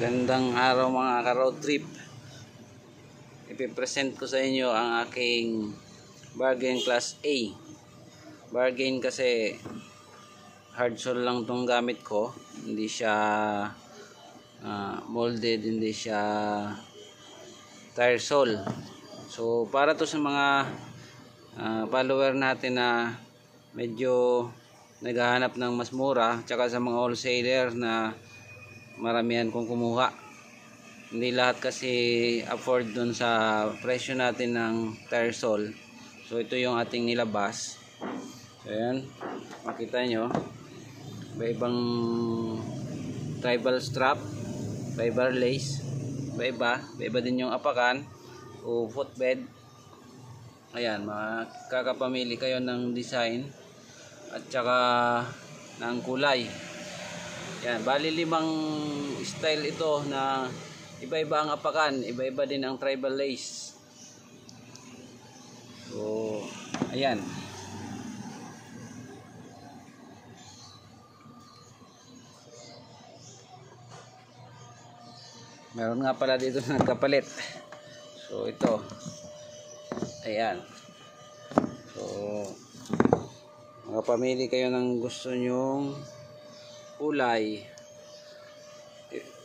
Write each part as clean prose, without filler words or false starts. Magandang araw mga ka-road trip. Ipipresent ko sa inyo ang aking bargain class A. Bargain kasi hardsole lang itong gamit ko. Hindi siya molded, hindi siya tire sole. So para to sa mga follower natin na medyo naghahanap ng mas mura, tsaka sa mga wholesaler na maramihan kong kumuha. Hindi lahat kasi afford dun sa presyo natin ng TIRESOLE. So ito yung ating nilabas. So ayan, makita nyo, iba-ibang tribal strap, iba-iba lace, iba-iba din yung apakan o footbed. Ayan, makakapamili kayo ng design at saka ng kulay. Yan, bali 5 style ito na iba-iba ang apakan, iba-iba din ang tribal lace. So, ayan. Meron nga pala dito na nagkapalit. So, ito. Ayan. So, makapamili kayo ng gusto nyong kulay.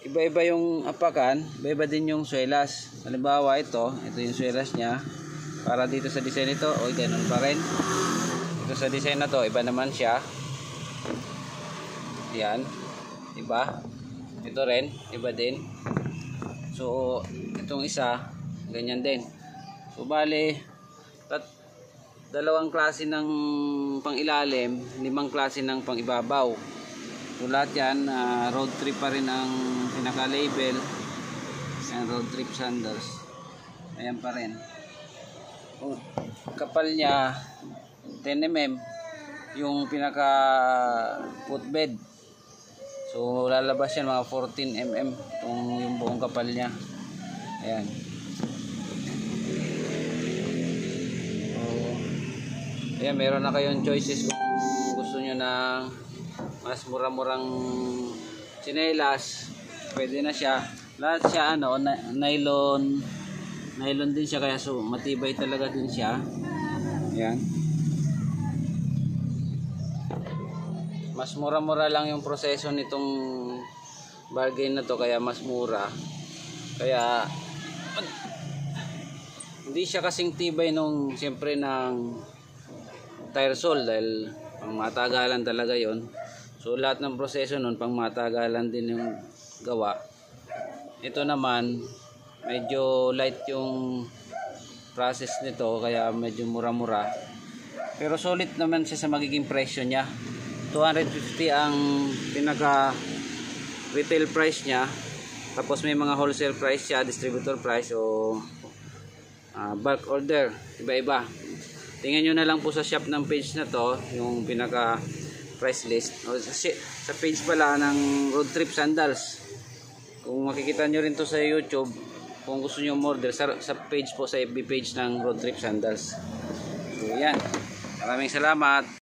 Iba-iba yung apakan, iba-iba din yung swelas. Halimbawa ito yung swelas niya. Para dito sa design ito, o ganun pa rin. Ito sa design na to, iba naman siya. Yan, iba. Ito rin, iba din. So, itong isa, ganyan din. So, bali, dalawang klase ng pangilalim, 5 klase ng pangibabaw. So lahat yan, road trip pa rin ang pinaka-label. Ayan, road trip sandals. Ayan pa rin. Kung kapal niya, 10 mm. Yung pinaka-footbed. So lalabas yan, mga 14 mm. Yung buong kapal niya. Ayan. So, ayan, meron na kayong choices kung gusto nyo ng mas mura-murang tsinelas, pwede na siya. Lahat siya nylon din siya, kaya so matibay talaga din siya. Ayan, mas mura-mura lang yung proseso nitong bargain na to, kaya mas mura, kaya hindi siya kasing tibay nung siyempre ng TIRESOLE dahil pang matagalan talaga yon. So lahat ng proseso nun pang matagalan din yung gawa. Ito naman medyo light yung process nito, kaya medyo mura-mura. Pero solid naman siya sa magiging presyo niya. 250 ang pinaka retail price niya. Tapos may mga wholesale price siya, distributor price o bulk order, iba-iba. Tingnan nyo na lang po sa shop ng page na to, yung pinaka price list o sa page pala ng Road Trip Sandals. Kung makikita nyo rin to sa YouTube, kung gusto nyo order sa page po, sa FB page ng Road Trip Sandals. So yan, maraming salamat.